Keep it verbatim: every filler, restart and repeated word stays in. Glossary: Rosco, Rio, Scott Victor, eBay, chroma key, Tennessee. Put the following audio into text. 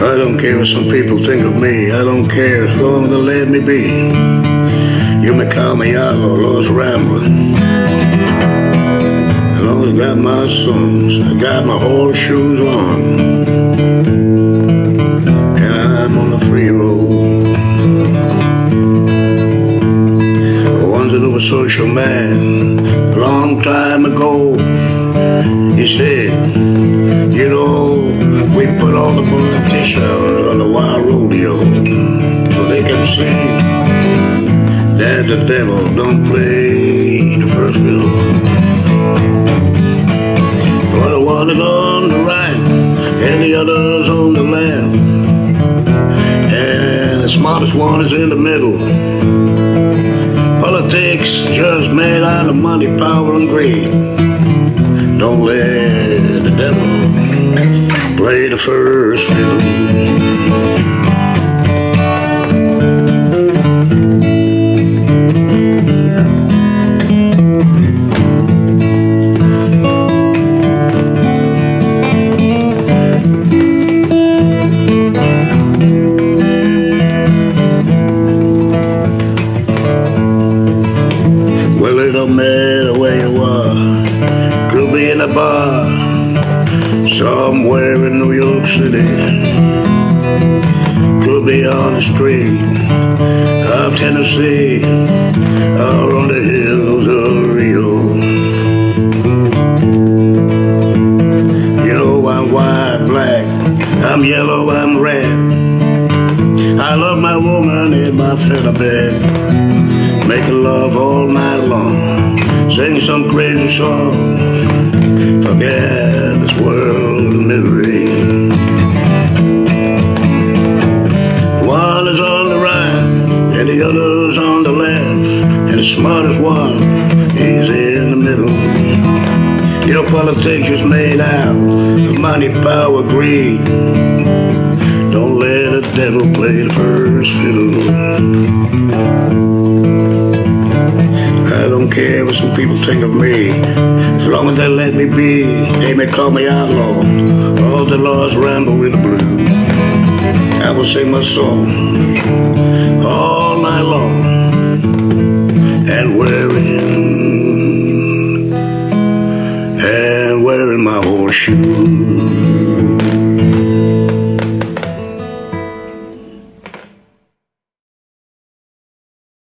I don't care what some people think of me. I don't care as long as they let me be. You may call me outlaw, lost rambler. As long as I got my songs, I got my horseshoes on, and I'm on the free road. I wanted to a social man a long time ago. He said, you know, we put all the politicians on the wild rodeo so they can see that the devil don't play the first fiddle. One is on the right and the other's on the left, and the smartest one is in the middle. Politics just made out of money, power, and greed. Don't let the devil play the first fiddle. It don't matter where you are, could be in a bar somewhere in New York City, could be on the street of Tennessee or on the hills of Rio. You know, I'm white, black, I'm yellow, I'm red. I love my woman in my feather bed. Making love all night long, sing some crazy songs, forget this world of misery. One is on the right and the other's on the left, and the smartest one is in the middle. You know, politics is made out of money, power, greed. Don't let the devil play the first fiddle. I don't care what some people think of me. As long as they let me be, they may call me outlaw, all the laws ramble with the blues. I will sing my song all night long, and wearing, and wearing my horseshoes.